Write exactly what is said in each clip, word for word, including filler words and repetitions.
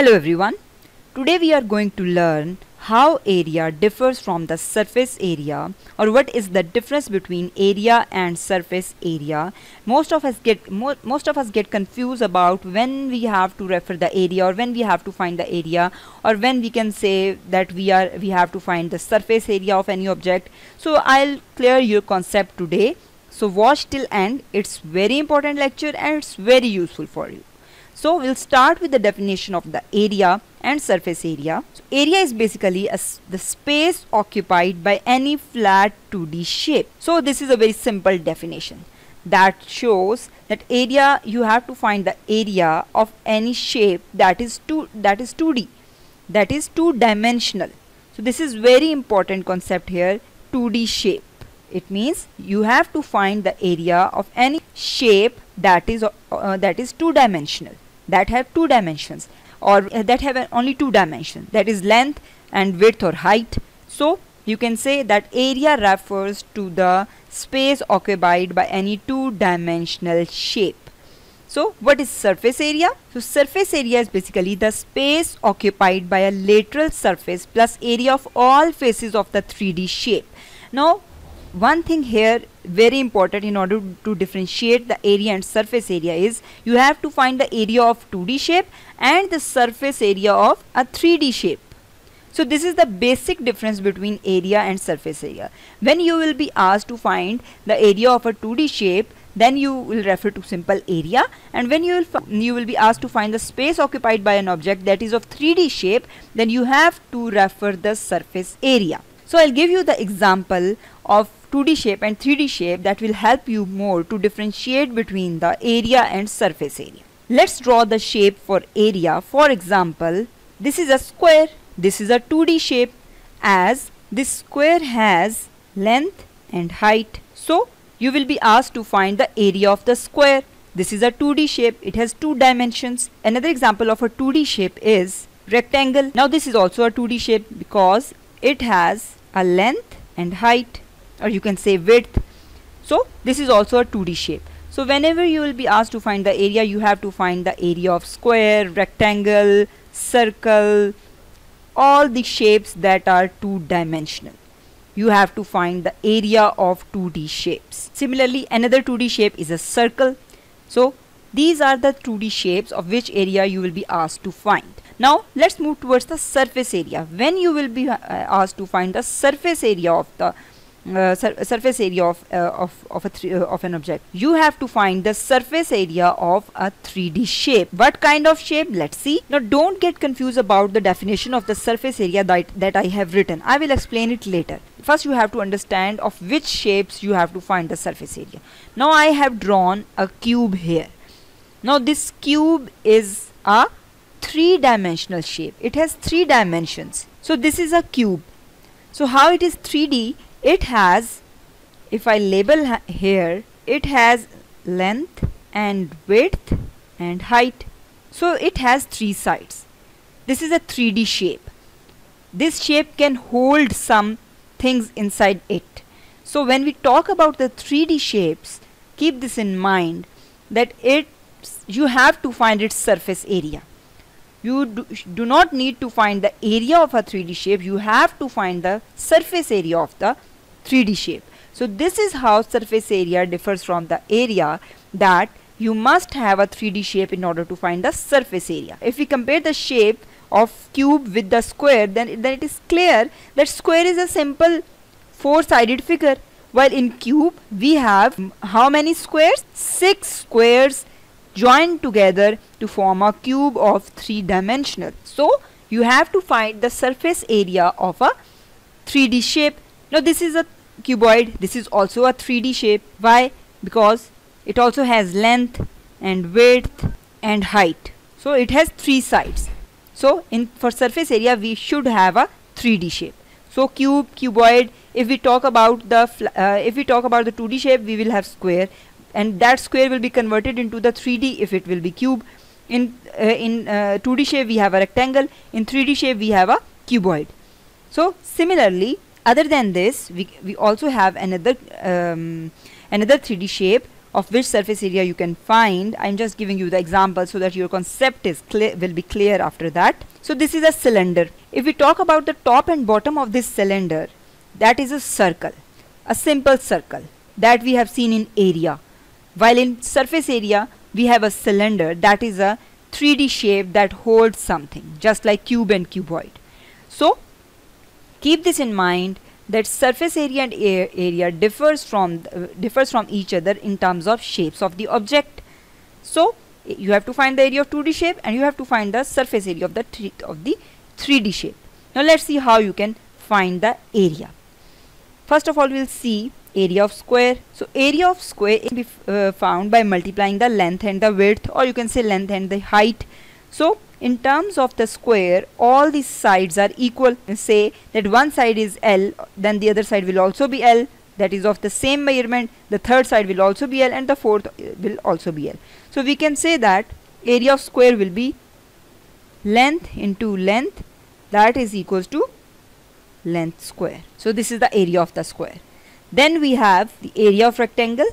Hello everyone, today we are going to learn how area differs from the surface area, or what is the difference between area and surface area. Most of us get mo most of us get confused about when we have to refer the area, or when we have to find the area, or when we can say that we are we have to find the surface area of any object. So I'll clear your concept today. So watch till end, it's very important lecture and it's very useful for you. So we'll start with the definition of the area and surface area. So area is basically a, the space occupied by any flat two D shape. So this is a very simple definition that shows that area, you have to find the area of any shape that is two that is two D, that is two dimensional. So this is very important concept here, two D shape. It means you have to find the area of any shape that is uh, that is two dimensional, that have two dimensions, or uh, that have an only two dimensions, that is length and width or height. So you can say that area refers to the space occupied by any two dimensional shape. So what is surface area? So surface area is basically the space occupied by a lateral surface plus area of all faces of the three D shape. Now one thing here very important in order to differentiate the area and surface area is you have to find the area of two D shape and the surface area of a three D shape. So this is the basic difference between area and surface area. When you will be asked to find the area of a two D shape, then you will refer to simple area, and when you will you will be asked to find the space occupied by an object that is of three D shape, then you have to refer the surface area. So I'll give you the example of two D shape and three D shape that will help you more to differentiate between the area and surface area. Let's draw the shape for area. For example, this is a square. This is a two D shape, as this square has length and height. So you will be asked to find the area of the square. This is a two D shape. It has two dimensions. Another example of a two D shape is rectangle. Now this is also a two D shape because it has a length and height, or you can say width. So this is also a two D shape. So whenever you will be asked to find the area, you have to find the area of square, rectangle, circle, all the shapes that are two dimensional. You have to find the area of two D shapes. Similarly, another two D shape is a circle. So these are the two D shapes of which area you will be asked to find. Now let's move towards the surface area. When you will be uh, asked to find the surface area of the Uh, sur surface area of uh, of of, a uh, of an object, you have to find the surface area of a three D shape. What kind of shape? Let's see. Now don't get confused about the definition of the surface area that that I have written. I will explain it later. First you have to understand of which shapes you have to find the surface area. Now I have drawn a cube here. Now this cube is a three-dimensional shape. It has three dimensions. So this is a cube. So how it is three D? It has, if I label ha here, it has length and width and height. So it has three sides. This is a three D shape. This shape can hold some things inside it. So when we talk about the three D shapes, keep this in mind that it you have to find its surface area. You do, do not need to find the area of a three D shape. You have to find the surface area of the three D shape. So this is how surface area differs from the area, that you must have a three D shape in order to find the surface area. If we compare the shape of cube with the square, then, then it is clear that square is a simple four-sided figure, while in cube we have how many squares? Six squares joined together to form a cube of three dimensional. So you have to find the surface area of a three D shape. Now this is a cuboid. This is also a three D shape. Why? Because it also has length and width and height. So it has three sides. So in for surface area we should have a three D shape. So cube, cuboid. If we talk about the uh, if we talk about the two D shape, we will have square, and that square will be converted into the three D if it will be cube. In uh, in uh, two D shape we have a rectangle. In three D shape we have a cuboid. So similarly, other than this, we, we also have another um, another three D shape of which surface area you can find. I'm just giving you the example so that your concept is clear, will be clear after that. So this is a cylinder. If we talk about the top and bottom of this cylinder, that is a circle, a simple circle that we have seen in area. While in surface area, we have a cylinder that is a three D shape that holds something, just like cube and cuboid. So keep this in mind, that surface area and area differs from uh, differs from each other in terms of shapes of the object. So you have to find the area of two D shape, and you have to find the surface area of the three, of the three D shape. Now let's see how you can find the area. First of all, we'll see area of square. So area of square can be uh, found by multiplying the length and the width, or you can say length and the height. So in terms of the square, all the sides are equal. Say that one side is L, then the other side will also be L, that is of the same measurement. The third side will also be L, and the fourth will also be L. So we can say that area of square will be length into length, that is equals to length square. So this is the area of the square. Then we have the area of rectangle.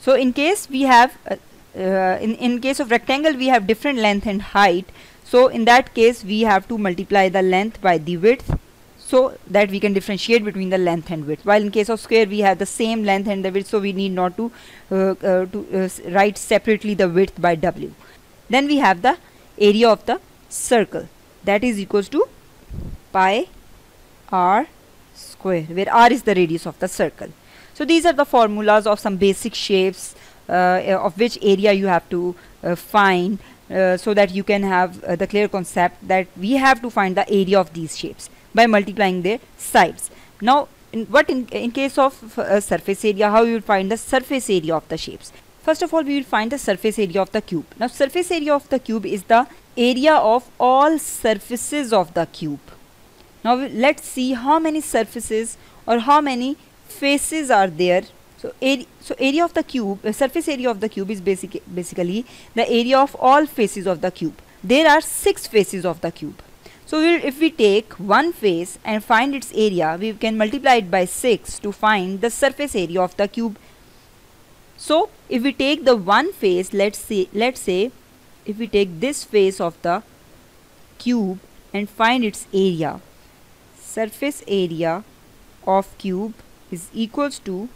So in case we have uh, uh, in, in case of rectangle, we have different length and height. So in that case, we have to multiply the length by the width, so that we can differentiate between the length and width. While in case of square, we have the same length and the width, so we need not to, uh, uh, to uh, write separately the width by W. Then we have the area of the circle, that is equals to pi r square, where r is the radius of the circle. So these are the formulas of some basic shapes uh, of which area you have to uh, find. Uh, so that you can have uh, the clear concept that we have to find the area of these shapes by multiplying their sides. Now, in, what in, in case of uh, surface area, how you will find the surface area of the shapes? First of all, we will find the surface area of the cube. Now, surface area of the cube is the area of all surfaces of the cube. Now, let's see how many surfaces or how many faces are there. So, area, so area of the cube, uh, surface area of the cube is basic, basically the area of all faces of the cube. There are six faces of the cube. So we'll, if we take one face and find its area, we can multiply it by six to find the surface area of the cube. So if we take the one face, let's say, let's say if we take this face of the cube and find its area, surface area of cube is equals to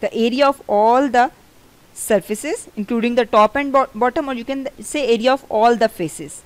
the area of all the surfaces, including the top and bo bottom, or you can say area of all the faces.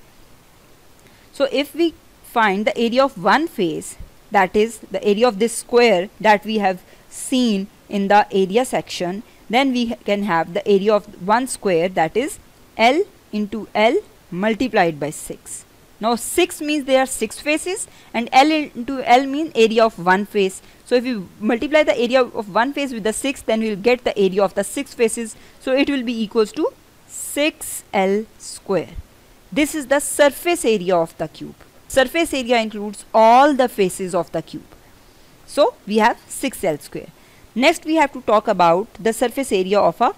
So if we find the area of one face, that is the area of this square that we have seen in the area section, then we ha can have the area of one square, that is L into L multiplied by six. Now six means there are six faces, and L into L means area of one face. So if you multiply the area of one face with the six, then we will get the area of the six faces. So it will be equals to six L square. This is the surface area of the cube. Surface area includes all the faces of the cube. So we have six L square. Next we have to talk about the surface area of a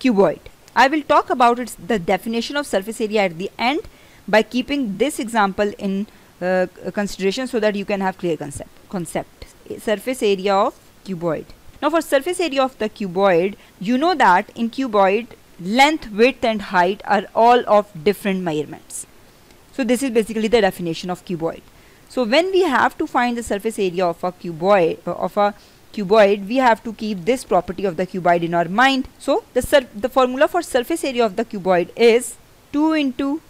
cuboid. I will talk about its, the definition of surface area at the end, by keeping this example in uh, consideration so that you can have clear concept. concept. Surface area of cuboid. Now for surface area of the cuboid, you know that in cuboid, length, width and height are all of different measurements. So this is basically the definition of cuboid. So when we have to find the surface area of a cuboid, uh, of a cuboid, we have to keep this property of the cuboid in our mind. So the, the formula for surface area of the cuboid is two into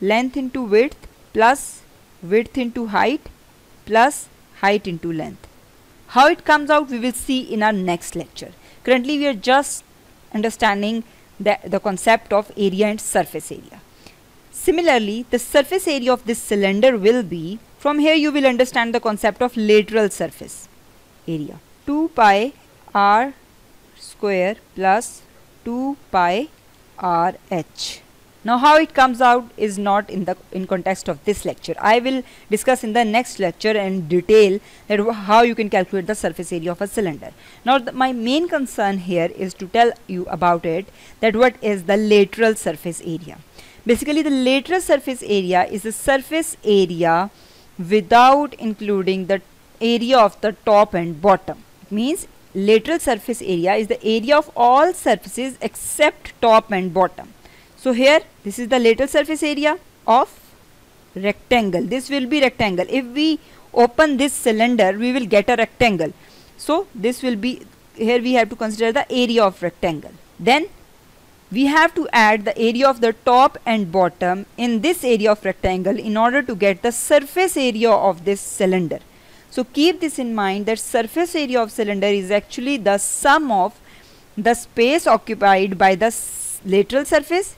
length into width plus width into height plus height into length. How it comes out we will see in our next lecture. Currently we are just understanding the, the concept of area and surface area. Similarly, the surface area of this cylinder will be, from here you will understand the concept of lateral surface area, two pi r square plus two pi r h. Now how it comes out is not in the in context of this lecture. I will discuss in the next lecture in detail that how you can calculate the surface area of a cylinder. Now the, my main concern here is to tell you about it, that what is the lateral surface area. Basically the lateral surface area is the surface area without including the area of the top and bottom. It means lateral surface area is the area of all surfaces except top and bottom. So here this is the lateral surface area of rectangle. This will be rectangle. If we open this cylinder, we will get a rectangle. So this will be, here we have to consider the area of rectangle. Then we have to add the area of the top and bottom in this area of rectangle in order to get the surface area of this cylinder. So keep this in mind, that surface area of cylinder is actually the sum of the space occupied by the lateral surface,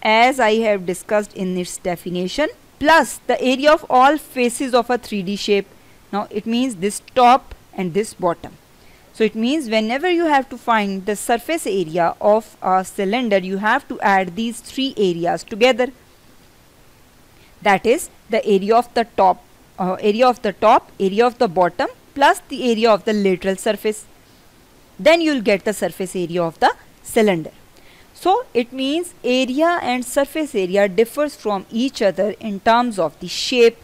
as I have discussed in its definition, plus the area of all faces of a three D shape. Now it means this top and this bottom. So it means whenever you have to find the surface area of a cylinder, you have to add these three areas together. That is the area of the top, uh, area of the top, area of the bottom, plus the area of the lateral surface. Then you will get the surface area of the cylinder. So it means area and surface area differs from each other in terms of the shape.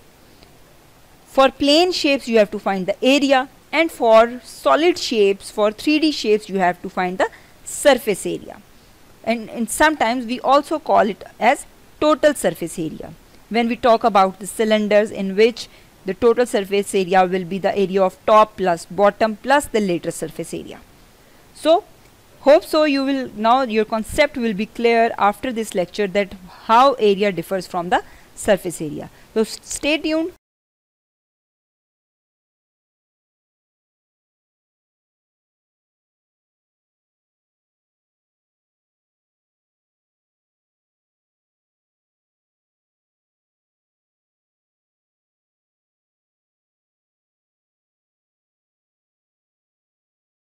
For plane shapes you have to find the area, and for solid shapes, for three D shapes, you have to find the surface area. And, and sometimes we also call it as total surface area. When we talk about the cylinders, in which the total surface area will be the area of top plus bottom plus the lateral surface area. So hope so you will, now your concept will be clear after this lecture, that how area differs from the surface area. So stay tuned,